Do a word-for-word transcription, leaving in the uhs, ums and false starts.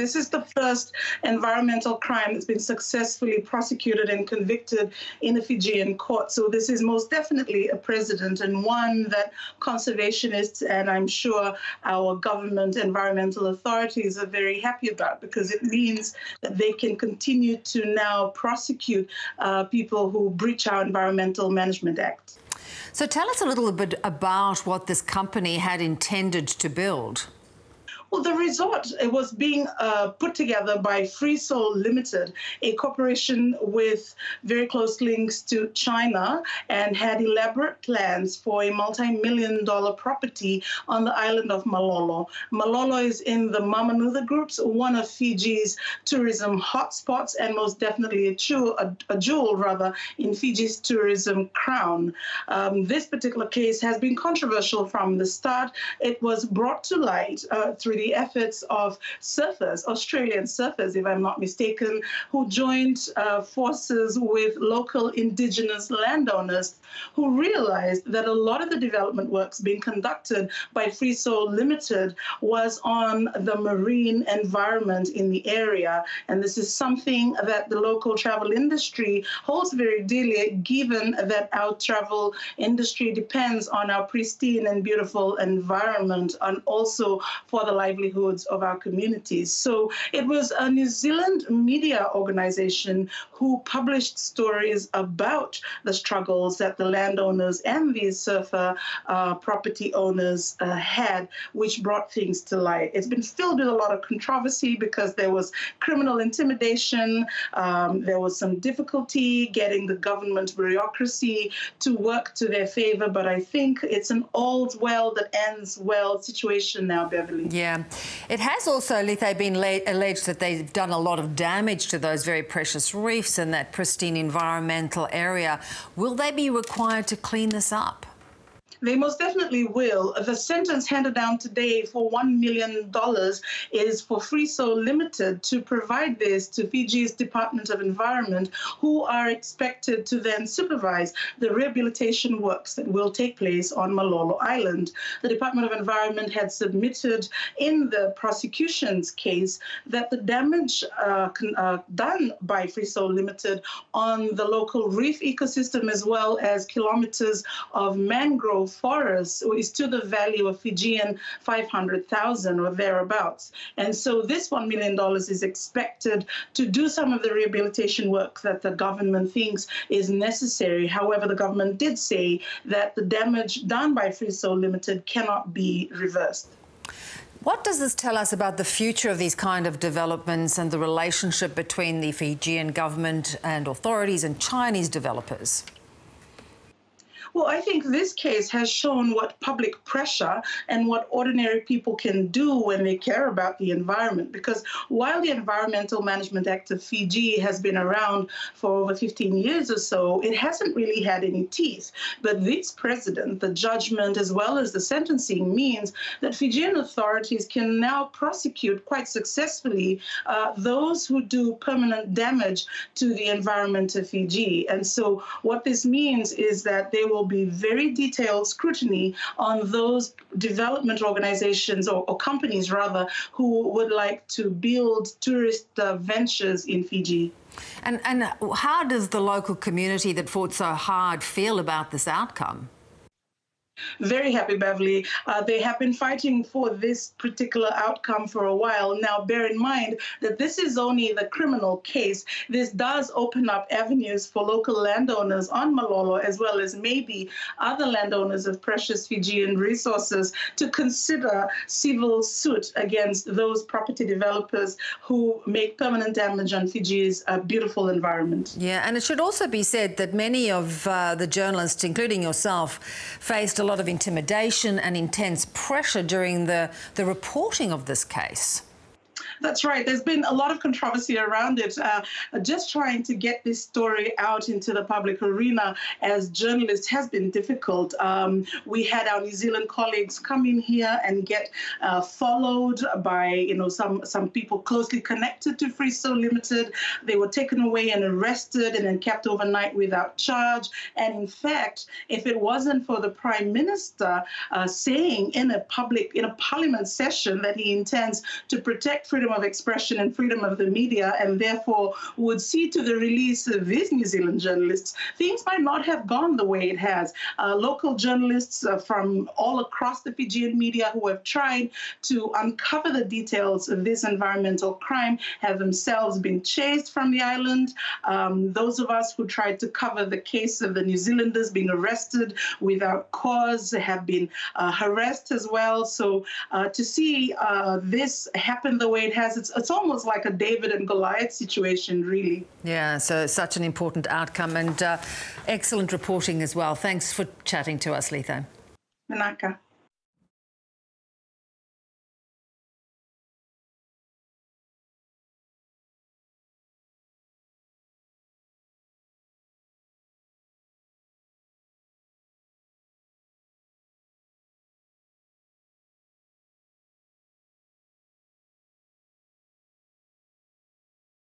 This is the first environmental crime that's been successfully prosecuted and convicted in a Fijian court. So this is most definitely a precedent, and one that conservationists and I'm sure our government environmental authorities are very happy about, because it means that they can continue to now prosecute uh, people who breach our Environmental Management Act. So tell us a little bit about what this company had intended to build. Well, the resort, it was being uh, put together by Freesoul Limited, a corporation with very close links to China, and had elaborate plans for a multi-million dollar property on the island of Malolo. Malolo is in the Mamanuca Groups, one of Fiji's tourism hotspots, and most definitely a jewel, a, a jewel rather, in Fiji's tourism crown. Um, this particular case has been controversial from the start. It was brought to light uh, through the efforts of surfers, Australian surfers, if I'm not mistaken, who joined uh, forces with local indigenous landowners, who realized that a lot of the development works being conducted by Freesoul Limited was on the marine environment in the area. And this is something that the local travel industry holds very dearly, given that our travel industry depends on our pristine and beautiful environment, and also for the livelihoods of our communities. So it was a New Zealand media organization who published stories about the struggles that the landowners and these surfer uh, property owners uh, had, which brought things to light. It's been filled with a lot of controversy because there was criminal intimidation, um, there was some difficulty getting the government bureaucracy to work to their favor, but I think it's an all's well that ends well situation now, Beverly. Yeah. Yeah. It has also, Lithe, been alleged that they've done a lot of damage to those very precious reefs and that pristine environmental area. Will they be required to clean this up? They most definitely will. The sentence handed down today for one million dollars is for Freesoul Limited to provide this to Fiji's Department of Environment, who are expected to then supervise the rehabilitation works that will take place on Malolo Island. The Department of Environment had submitted in the prosecution's case that the damage uh, uh, done by Freesoul Limited on the local reef ecosystem, as well as kilometers of mangrove forests, is to the value of Fijian five hundred thousand or thereabouts. And so this one million dollars is expected to do some of the rehabilitation work that the government thinks is necessary. However, the government did say that the damage done by Freesoul Limited cannot be reversed. What does this tell us about the future of these kind of developments and the relationship between the Fijian government and authorities and Chinese developers? Well, I think this case has shown what public pressure and what ordinary people can do when they care about the environment, because while the Environmental Management Act of Fiji has been around for over fifteen years or so, it hasn't really had any teeth. But this precedent, the judgment as well as the sentencing, means that Fijian authorities can now prosecute quite successfully uh, those who do permanent damage to the environment of Fiji. And so what this means is that they will be very detailed scrutiny on those development organizations or, or companies rather who would like to build tourist uh, ventures in Fiji. And, and how does the local community that fought so hard feel about this outcome? Very happy, Beverly. Uh, they have been fighting for this particular outcome for a while. Now, bear in mind that this is only the criminal case. This does open up avenues for local landowners on Malolo, as well as maybe other landowners of precious Fijian resources, to consider civil suit against those property developers who make permanent damage on Fiji's uh, beautiful environment. Yeah, and it should also be said that many of uh, the journalists, including yourself, faced a lot of intimidation and intense pressure during the, the reporting of this case. That's right. There's been a lot of controversy around it. Uh, just trying to get this story out into the public arena as journalists has been difficult. Um, we had our New Zealand colleagues come in here and get uh, followed by, you know, some, some people closely connected to Freesoul Limited. They were taken away and arrested and then kept overnight without charge. And in fact, if it wasn't for the Prime Minister uh, saying in a public, in a parliament session that he intends to protect freedom freedom of expression and freedom of the media, and therefore would see to the release of these New Zealand journalists, things might not have gone the way it has. Uh, local journalists uh, from all across the Fijian media who have tried to uncover the details of this environmental crime have themselves been chased from the island. Um, those of us who tried to cover the case of the New Zealanders being arrested without cause have been uh, harassed as well. So uh, to see uh, this happen the way it has, it's, it's almost like a David and Goliath situation, really. Yeah, so such an important outcome, and uh, excellent reporting as well. Thanks for chatting to us, Letho. Manaka.